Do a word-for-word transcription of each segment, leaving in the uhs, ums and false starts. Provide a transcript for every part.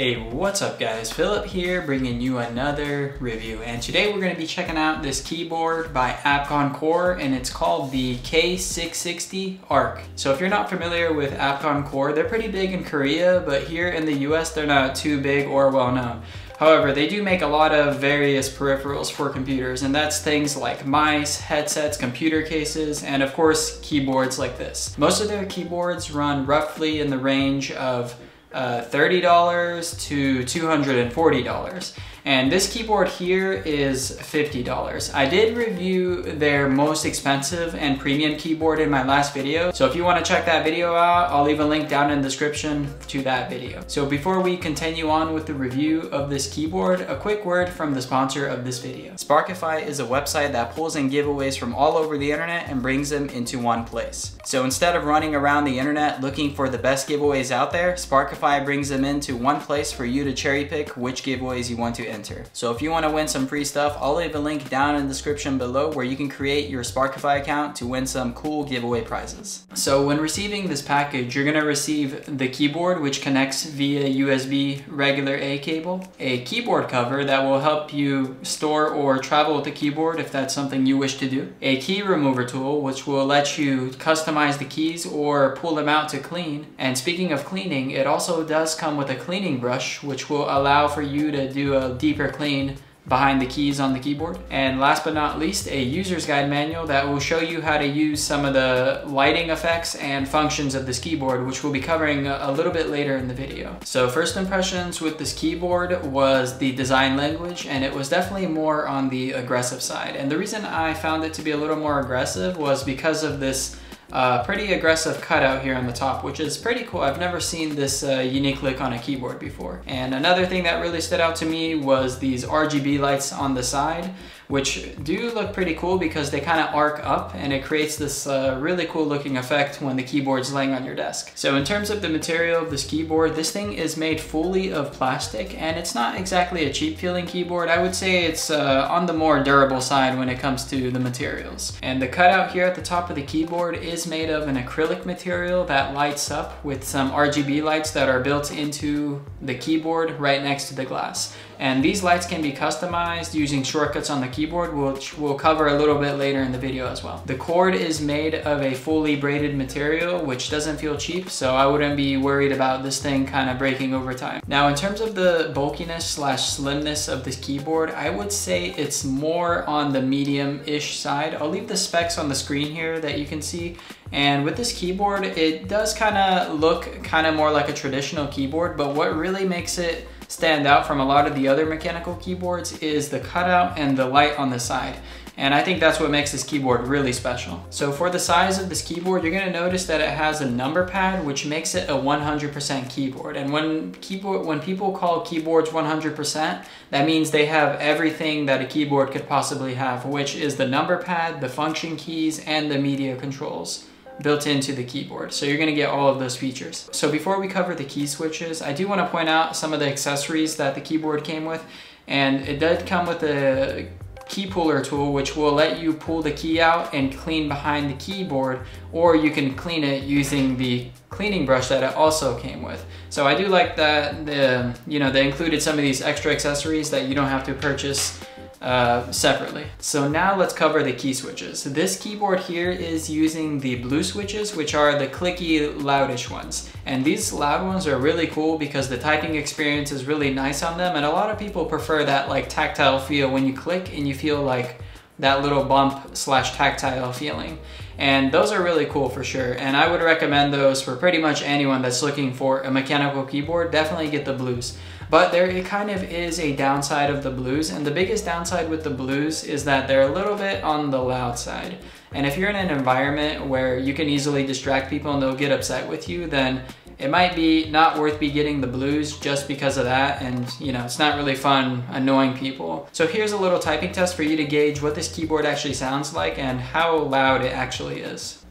Hey, what's up guys? Philip here, bringing you another review. And today we're going to be checking out this keyboard by AbkonCore, and it's called the K six sixty Arc. So if you're not familiar with AbkonCore, they're pretty big in Korea, but here in the U S they're not too big or well known. However, they do make a lot of various peripherals for computers, and that's things like mice, headsets, computer cases, and of course keyboards like this. Most of their keyboards run roughly in the range of Uh, thirty dollars to two hundred forty dollars. And this keyboard here is fifty dollars. I did review their most expensive and premium keyboard in my last video, so if you want to check that video out, I'll leave a link down in the description to that video. So before we continue on with the review of this keyboard, a quick word from the sponsor of this video. Sparkify is a website that pulls in giveaways from all over the internet and brings them into one place. So instead of running around the internet looking for the best giveaways out there, Sparkify brings them into one place for you to cherry pick which giveaways you want to enter. So if you want to win some free stuff, I'll leave a link down in the description below where you can create your Sparkify account to win some cool giveaway prizes. So when receiving this package, you're going to receive the keyboard, which connects via U S B regular A cable, a keyboard cover that will help you store or travel with the keyboard if that's something you wish to do, a key remover tool which will let you customize the keys or pull them out to clean, and speaking of cleaning, it also does come with a cleaning brush which will allow for you to do a deep deeper clean behind the keys on the keyboard. And last but not least, a user's guide manual that will show you how to use some of the lighting effects and functions of this keyboard, which we'll be covering a little bit later in the video. So first impressions with this keyboard was the design language, and it was definitely more on the aggressive side. And the reason I found it to be a little more aggressive was because of this Uh, pretty aggressive cutout here on the top, which is pretty cool. I've never seen this uh, unique look on a keyboard before. And another thing that really stood out to me was these R G B lights on the side, which do look pretty cool because they kind of arc up and it creates this uh, really cool looking effect when the keyboard's laying on your desk. So in terms of the material of this keyboard, this thing is made fully of plastic, and it's not exactly a cheap feeling keyboard. I would say it's uh, on the more durable side when it comes to the materials. And the cutout here at the top of the keyboard is made of an acrylic material that lights up with some R G B lights that are built into the keyboard right next to the glass. And these lights can be customized using shortcuts on the keyboard, which we'll cover a little bit later in the video as well. The cord is made of a fully braided material, which doesn't feel cheap, so I wouldn't be worried about this thing kind of breaking over time. Now, in terms of the bulkiness slash slimness of this keyboard, I would say it's more on the medium-ish side. I'll leave the specs on the screen here that you can see. And with this keyboard, it does kind of look kind of more like a traditional keyboard, but what really makes it stand out from a lot of the other mechanical keyboards is the cutout and the light on the side. And I think that's what makes this keyboard really special. So for the size of this keyboard, you're gonna notice that it has a number pad, which makes it a one hundred percent keyboard. And when keyboard, when people call keyboards one hundred percent, that means they have everything that a keyboard could possibly have, which is the number pad, the function keys, and the media controls built into the keyboard. So you're gonna get all of those features. So before we cover the key switches, I do wanna point out some of the accessories that the keyboard came with. And it did come with a key puller tool, which will let you pull the key out and clean behind the keyboard, or you can clean it using the cleaning brush that it also came with. So I do like that the, you know, they included some of these extra accessories that you don't have to purchase Uh, separately. So now let's cover the key switches. This keyboard here is using the blue switches, which are the clicky, loudish ones. And these loud ones are really cool because the typing experience is really nice on them, and a lot of people prefer that like tactile feel when you click and you feel like that little bump slash tactile feeling. And those are really cool for sure. And I would recommend those for pretty much anyone that's looking for a mechanical keyboard. Definitely get the blues. But there it kind of is a downside of the blues, and the biggest downside with the blues is that they're a little bit on the loud side. And if you're in an environment where you can easily distract people and they'll get upset with you, then it might be not worth be getting the blues just because of that, and you know, it's not really fun annoying people. So here's a little typing test for you to gauge what this keyboard actually sounds like and how loud it actually is.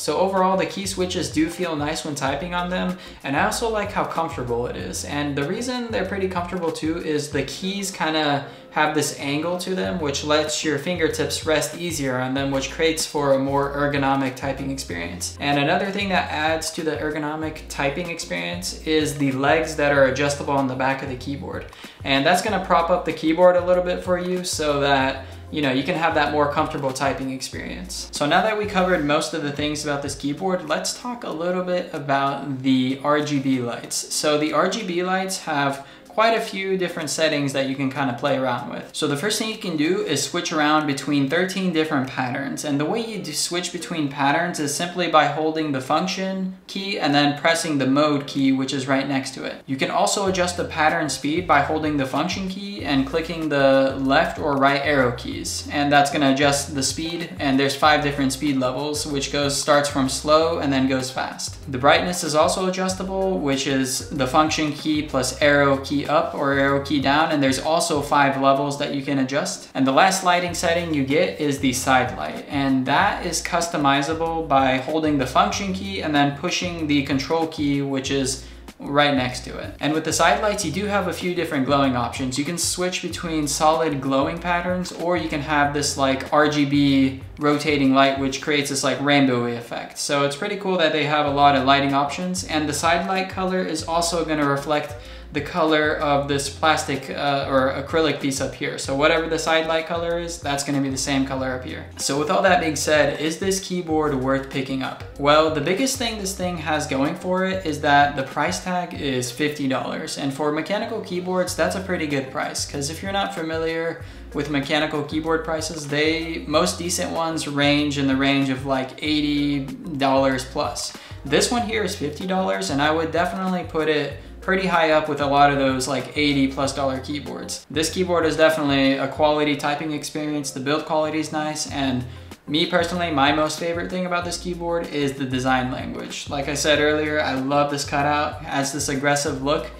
So overall, the key switches do feel nice when typing on them, and I also like how comfortable it is. And the reason they're pretty comfortable too is the keys kind of have this angle to them, which lets your fingertips rest easier on them, which creates for a more ergonomic typing experience. And another thing that adds to the ergonomic typing experience is the legs that are adjustable on the back of the keyboard. And that's gonna prop up the keyboard a little bit for you so that you know, you can have that more comfortable typing experience. So now that we covered most of the things about this keyboard, let's talk a little bit about the R G B lights. So the R G B lights have quite a few different settings that you can kind of play around with. So the first thing you can do is switch around between thirteen different patterns. And the way you do switch between patterns is simply by holding the function key and then pressing the mode key, which is right next to it. You can also adjust the pattern speed by holding the function key and clicking the left or right arrow keys. And that's gonna adjust the speed, and there's five different speed levels, which goes starts from slow and then goes fast. The brightness is also adjustable, which is the function key plus arrow key up or arrow key down, and there's also five levels that you can adjust. And the last lighting setting you get is the side light, and that is customizable by holding the function key and then pushing the control key, which is right next to it. And with the side lights, you do have a few different glowing options. You can switch between solid glowing patterns, or you can have this like R G B rotating light, which creates this like rainbowy effect. So it's pretty cool that they have a lot of lighting options. And the side light color is also going to reflect the color of this plastic uh, or acrylic piece up here. So whatever the side light color is, that's gonna be the same color up here. So with all that being said, is this keyboard worth picking up? Well, the biggest thing this thing has going for it is that the price tag is fifty dollars. And for mechanical keyboards, that's a pretty good price, because if you're not familiar with mechanical keyboard prices, they, most decent ones range in the range of like eighty dollars plus. This one here is fifty dollars, and I would definitely put it pretty high up with a lot of those like eighty plus dollar keyboards. This keyboard is definitely a quality typing experience. The build quality is nice, and me personally, my most favorite thing about this keyboard is the design language. Like I said earlier, I love this cutout. It has this aggressive look,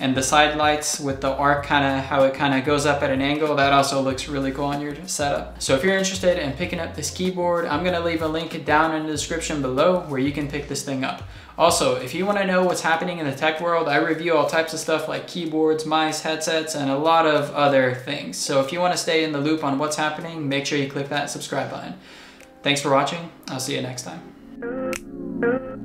and the side lights with the arc, kind of how it kind of goes up at an angle, that also looks really cool on your setup. So if you're interested in picking up this keyboard, I'm gonna leave a link down in the description below where you can pick this thing up. Also, if you wanna know what's happening in the tech world, I review all types of stuff like keyboards, mice, headsets, and a lot of other things. So if you wanna stay in the loop on what's happening, make sure you click that subscribe button. Thanks for watching. I'll see you next time.